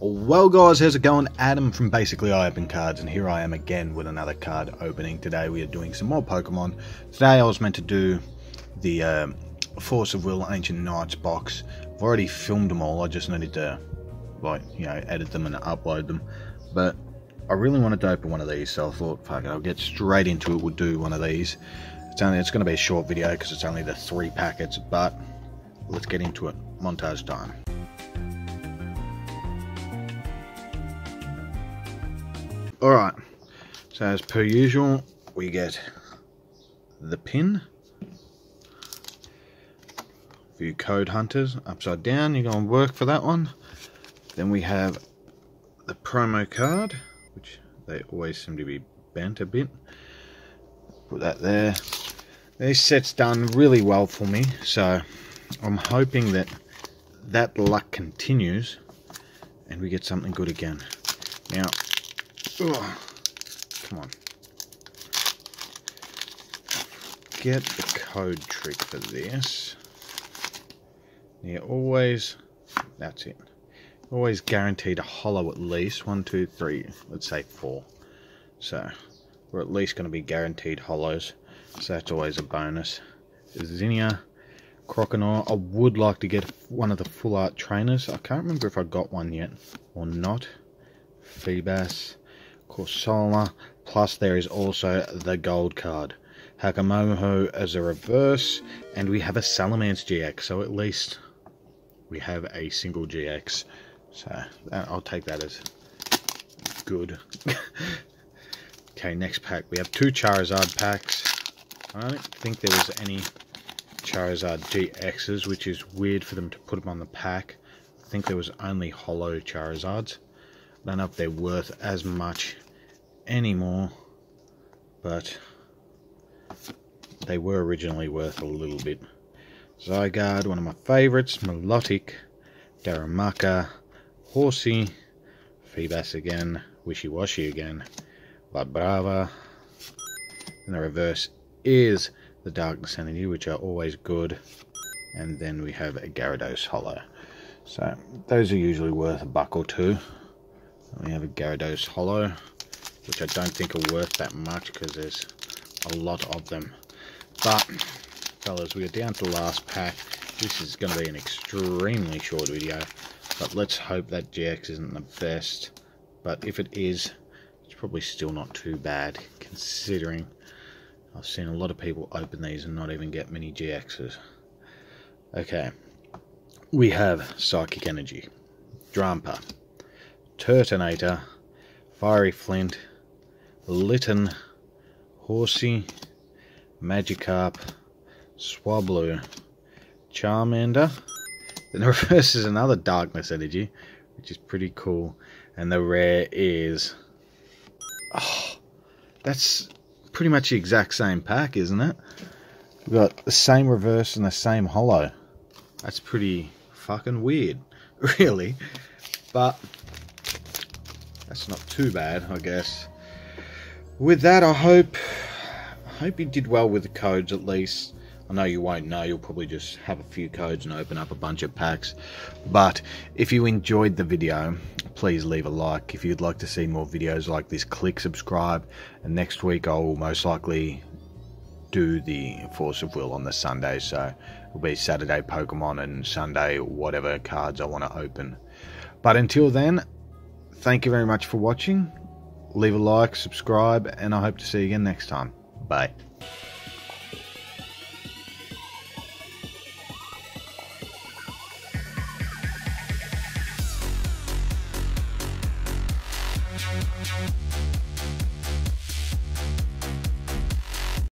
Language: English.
Well guys, how's it going? Adam from Basically I Open Cards, and here I am again with another card opening. Today we are doing some more Pokemon. Today I was meant to do the Force of Will Ancient Knights box. I've already filmed them all, I just needed to, like, you know, edit them and upload them. But I really wanted to open one of these, so I thought, fuck it, I'll get straight into it, we'll do one of these. It's going to be a short video because it's only the 3 packets, but let's get into it. Montage time. Alright, so as per usual, we get the pin, view code hunters, upside down, you go and work for that one. Then we have the promo card, which they always seem to be bent a bit. Put that there. These sets done really well for me, so I'm hoping that that luck continues and we get something good again. Now, oh, come on. Get the code trick for this. Yeah, always, that's it. Always guaranteed a hollow at least. 1, 2, 3, let's say 4. So, we're at least going to be guaranteed hollows. So that's always a bonus. Zinnia, Croconaw. I would like to get one of the full art trainers. I can't remember if I got one yet or not. Feebas. Corsola, plus there is also the gold card. Hakamomoho as a reverse, and we have a Salamence GX, so at least we have a single GX. So I'll take that as good. Okay, next pack. We have 2 Charizard packs. I don't think there was any Charizard GXs, which is weird for them to put them on the pack. I think there was only hollow Charizards. I don't know if they're worth as much anymore, but they were originally worth a little bit. Zygarde, one of my favourites. Melodic, Darumaka, Horsey, Feebas again, Wishy Washy again, La Brava, and the reverse is the Darkness Energy, which are always good. And then we have a Gyarados hollow. So those are usually worth $1 or $2. We have a Gyarados hollow, which I don't think are worth that much because there's a lot of them. But, fellas, we are down to the last pack. This is going to be an extremely short video, but let's hope that GX isn't the best. But if it is, it's probably still not too bad, considering I've seen a lot of people open these and not even get many GXs. Okay, we have Psychic Energy, Drampa, Turtonator, Fiery Flint, Litten, Horsey, Magikarp, Swablu, Charmander. Then the reverse is another Darkness Energy, which is pretty cool. And the rare is... oh, that's pretty much the exact same pack, isn't it? We've got the same reverse and the same hollow. That's pretty fucking weird, really. But... that's not too bad, I guess. With that, I hope you did well with the codes at least. I know you won't know, you'll probably just have a few codes and open up a bunch of packs. But if you enjoyed the video, please leave a like. If you'd like to see more videos like this, click subscribe. And next week I'll most likely do the Force of Will on the Sunday. So it'll be Saturday Pokemon and Sunday whatever cards I want to open. But until then, thank you very much for watching. Leave a like, subscribe, and I hope to see you again next time. Bye.